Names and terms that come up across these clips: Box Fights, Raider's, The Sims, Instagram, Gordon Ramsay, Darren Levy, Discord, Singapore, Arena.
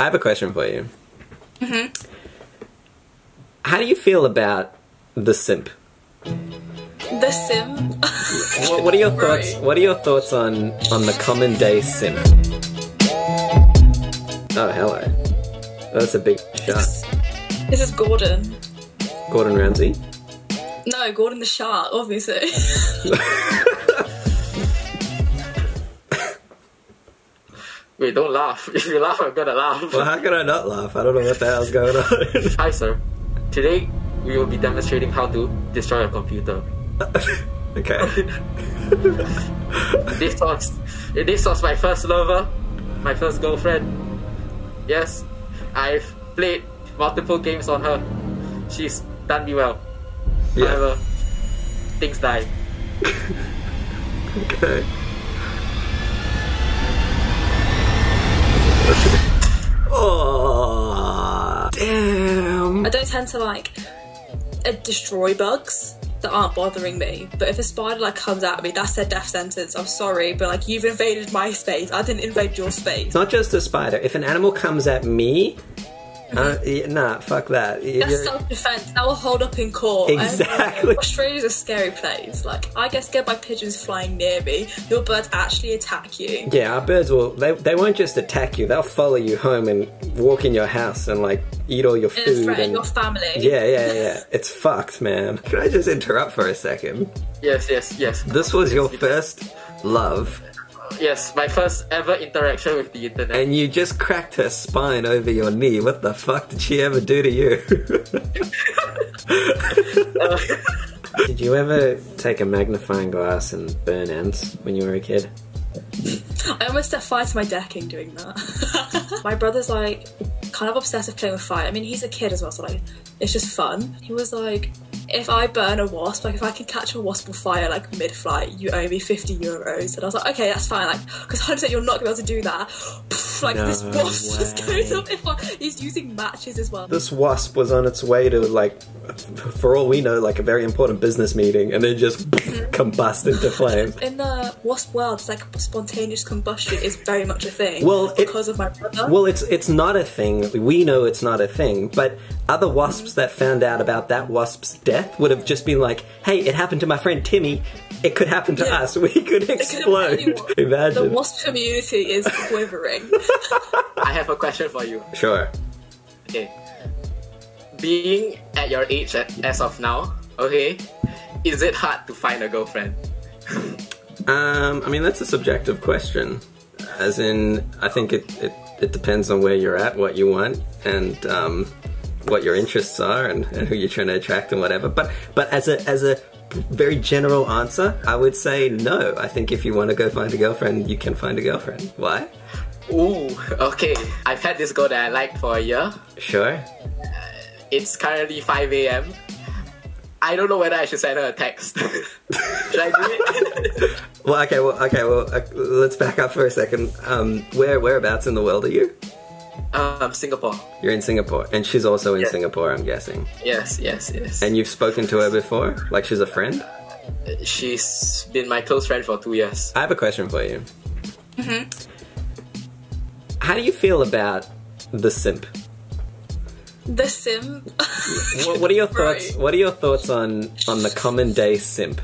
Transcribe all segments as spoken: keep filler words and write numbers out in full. I have a question for you. Mm-hmm. How do you feel about the simp? The sim? what, what are your thoughts? What are your thoughts on on the common day simp? Oh, hello. That's a big shark. This is Gordon. Gordon Ramsay? No, Gordon the shark, obviously. Wait, don't laugh. If you laugh, I'm gonna laugh. Well, how could I not laugh? I don't know what the hell's going on. Hi, sir. Today, we will be demonstrating how to destroy a computer. Okay. This was, this was my first lover, my first girlfriend. Yes, I've played multiple games on her. She's done me well. Yeah. However, things die. Okay. Oh, damn. I don't tend to like uh, destroy bugs that aren't bothering me, but if a spider like comes at me, that's a death sentence. I'm sorry, but like, you've invaded my space. I didn't invade your space. It's not just a spider. If an animal comes at me, Uh, nah, fuck that. You're... That's self-defense. That will hold up in court. Exactly. Australia's a scary place. Like, I get scared by pigeons flying near me. Your birds actually attack you. Yeah, our birds will. They they won't just attack you. They'll follow you home and walk in your house and like eat all your food and, and... your family. Yeah, yeah, yeah. It's fucked, man. Can I just interrupt for a second? Yes, yes, yes. This was your first love. Yes, my first ever interaction with the internet. And you just cracked her spine over your knee. What the fuck did she ever do to you? uh, did you ever take a magnifying glass and burn ants when you were a kid? I almost set fire to my decking doing that. My brother's like kind of obsessed with playing with fire. I mean, he's a kid as well, so like, it's just fun. He was like, if I burn a wasp, like if I can catch a wasp on fire like mid-flight, you owe me fifty euros. And I was like, okay, that's fine, like, because one hundred percent you're not gonna be able to do that. Poof, like no this wasp way. Just goes up. If I, he's using matches as well. This wasp was on its way to like, for all we know, like a very important business meeting, and then just combust into flames. In the wasp world, it's like spontaneous combustion is very much a thing. Well, because it, of my brother. Well, it's it's not a thing. We know it's not a thing, but other wasps that found out about that wasp's death would have just been like, hey, it happened to my friend Timmy, it could happen to yeah. us, we could explode. Imagine. The wasp community is quivering. I have a question for you. Sure. Okay. Being at your age as of now, okay, is it hard to find a girlfriend? um, I mean, that's a subjective question. As in, I think it, it, it depends on where you're at, what you want, and um... what your interests are and, and who you're trying to attract and whatever, but but as a as a very general answer, I would say no. I think if you want to go find a girlfriend, you can find a girlfriend. Why? Ooh, okay. I've had this girl that I liked for a year. Sure. Uh, it's currently five A M I don't know whether I should send her a text. Should I do it? Well, okay. Well, okay. Well, uh, let's back up for a second. Um, where whereabouts in the world are you? Um, Singapore. You're in Singapore, and she's also in yes. Singapore, I'm guessing. Yes, yes, yes. And you've spoken to her before? Like she's a friend? She's been my close friend for two years. I have a question for you. Mm-hmm. How do you feel about the simp? The sim? what, what are your thoughts? What are your thoughts on on the common day simp?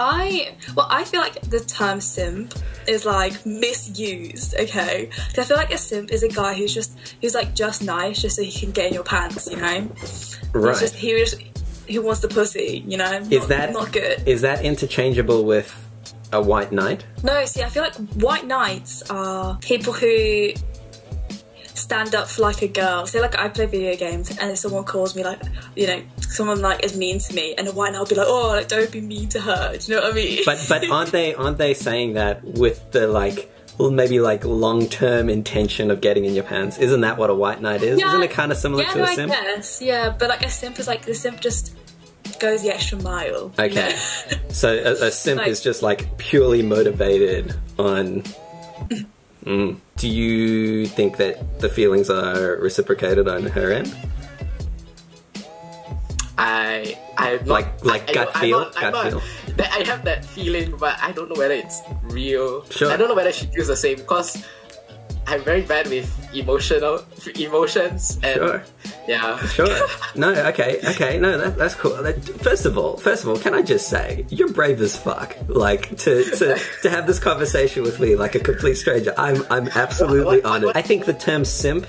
I well, I feel like the term simp is like misused, okay? Because I feel like a simp is a guy who's just who's like just nice, just so he can get in your pants, you know? Right. It's just, he just he wants the pussy, you know? Is not, that not good? Is that interchangeable with a white knight? No, see, I feel like white knights are people who stand up for like a girl. Say like I play video games and if someone calls me like, you know, someone like is mean to me, and a white knight will be like, oh, like, don't be mean to her. Do you know what I mean? But but aren't they aren't they saying that with the like maybe like long term intention of getting in your pants? Isn't that what a white knight is? Yeah, isn't it kind of similar yeah, to no, a simp? Yes, yeah. But like a simp is like the simp just goes the extra mile. Okay, you know? So a, a simp like, is just like purely motivated on. Mm. Do you think that the feelings are reciprocated on her end? I, I like, like I, gut I, feel, I'm not, I'm gut not, feel. I have that feeling, but I don't know whether it's real. Sure. I don't know whether she feels the same because I'm very bad with emotional emotions and sure. yeah. Sure. No. Okay. Okay. No. That, that's cool. First of all, first of all, can I just say you're brave as fuck. Like to to to have this conversation with me like a complete stranger. I'm I'm absolutely honored. I think the term simp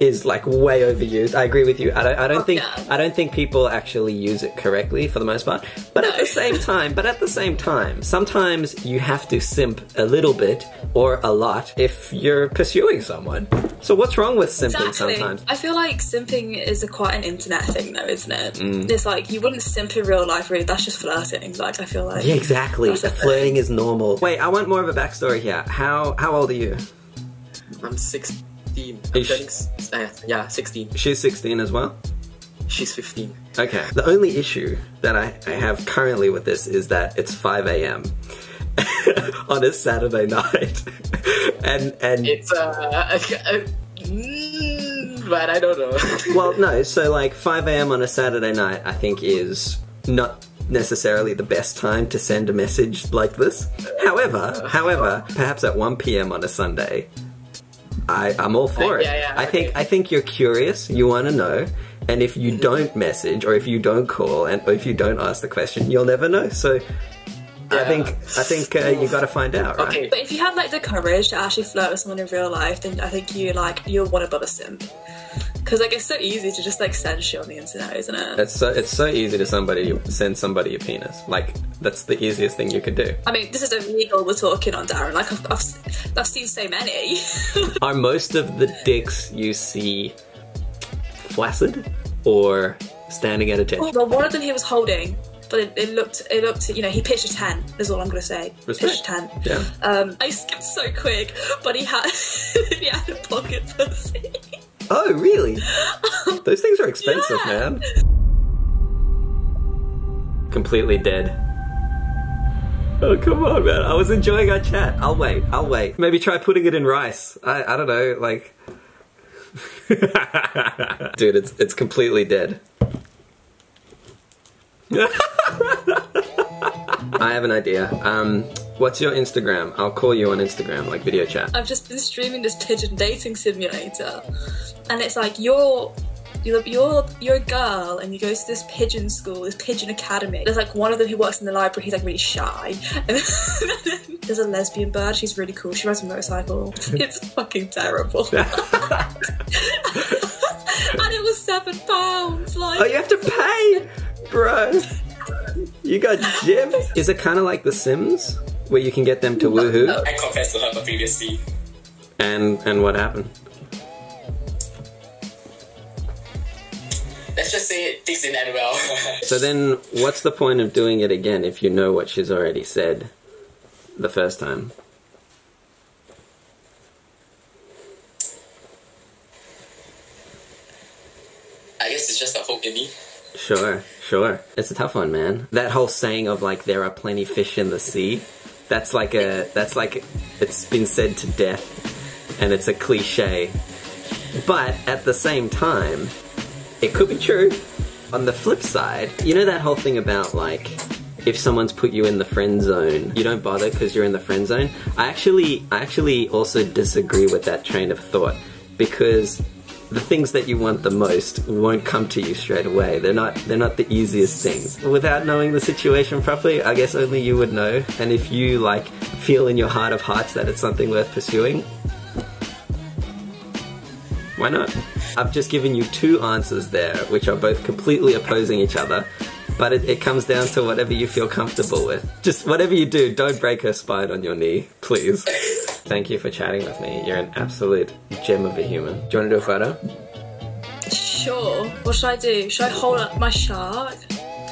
is like way overused. I agree with you. I don't. I don't oh, think. Yeah. I don't think people actually use it correctly for the most part. But no. at the same time. But at the same time, sometimes you have to simp a little bit or a lot if you're pursuing someone. So what's wrong with simping exactly. sometimes? I feel like simping is a quite an internet thing though, isn't it? Mm. It's like you wouldn't simp in real life really, that's just flirting, like I feel like. Yeah, exactly. Flirting is normal. Wait, I want more of a backstory here. How how old are you? I'm sixteen. I'm turning, uh, yeah, sixteen. She's sixteen as well? She's fifteen. Okay. The only issue that I, I have currently with this is that it's five A M on a Saturday night. And, and it's uh, but I don't know. Well, no, so like five A M on a Saturday night, I think is not necessarily the best time to send a message like this. However, however, perhaps at one P M on a Sunday, I, I'm all for it. Yeah, yeah, I okay. think I think you're curious. You want to know. And if you don't message, or if you don't call, and or if you don't ask the question, you'll never know. So. Yeah. I think I think uh, you got to find out, right? Okay. But if you have like the courage to actually flirt with someone in real life, then I think you like you're one above a simp. Because like it's so easy to just like send shit on the internet, isn't it? It's so it's so easy to somebody send somebody your penis. Like that's the easiest thing you could do. I mean, this is illegal. We're talking on, Darren. Like I've I've, I've seen so many. Are most of the dicks you see flaccid or standing at attention? Well, one of them he was holding. But it, it looked, it looked, you know, he pitched a ten, is all I'm going to say. Respect. Pitched a ten. Yeah. Um, I skipped so quick, but he had, he had a pocket pussy. Oh, really? Um, Those things are expensive, yeah. man. Completely dead. Oh, come on, man. I was enjoying our chat. I'll wait, I'll wait. Maybe try putting it in rice. I, I don't know, like... Dude, it's, it's completely dead. I have an idea. Um, what's your Instagram? I'll call you on Instagram, like video chat. I've just been streaming this pigeon dating simulator, and it's like you're you're you're you're a girl, and you go to this pigeon school, this pigeon academy. There's like one of them who works in the library. He's like really shy. And there's a lesbian bird. She's really cool. She rides a motorcycle. It's fucking terrible. And it was seven pounds. Like, oh, you have to pay. Bro, you got gypped. Is it kind of like The Sims, where you can get them to woohoo? I confessed to her previously. And and what happened? Let's just say it things didn't end well. So then, what's the point of doing it again if you know what she's already said the first time? I guess it's just a hope in me. Sure, sure. It's a tough one, man. That whole saying of like, there are plenty fish in the sea, that's like a, that's like, it's been said to death, and it's a cliche. But at the same time, it could be true. On the flip side, you know that whole thing about like, if someone's put you in the friend zone, you don't bother because you're in the friend zone? I actually, I actually also disagree with that train of thought, because the things that you want the most won't come to you straight away. They're not, they're not the easiest things. Without knowing the situation properly, I guess only you would know. And if you like feel in your heart of hearts that it's something worth pursuing, why not? I've just given you two answers there, which are both completely opposing each other, but it, it comes down to whatever you feel comfortable with. Just whatever you do, don't break her spine on your knee, please. Thank you for chatting with me. You're an absolute gem of a human. Do you want to do a photo? Sure. What should I do? Should I hold up my shark?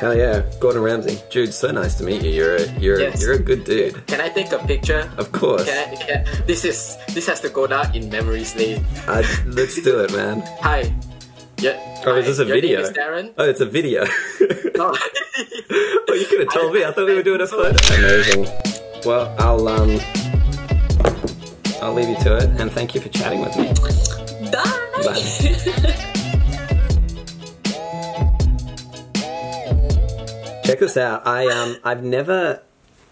Hell yeah. Gordon Ramsay. Dude, so nice to meet you. You're a, you're yes. you're a good dude. Can I take a picture? Of course. Can I, can I, this is this has to go down in memories lane. Uh, let's do it, man. Hi. Yeah. Oh, hi. Is this a Your video? Name is Darren. Oh, it's a video. Oh. Well, you could have told I, me. I thought we were doing a photo. Amazing. Well, I'll um. I'll leave you to it, and thank you for chatting with me. Bye! Bye. Check this out. I um I've never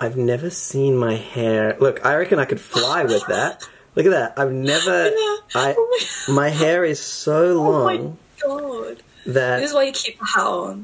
I've never seen my hair. Look, I reckon I could fly with that. Look at that. I've never... I, oh my, my hair is so long. Oh my God. That, this is why you keep the hat on.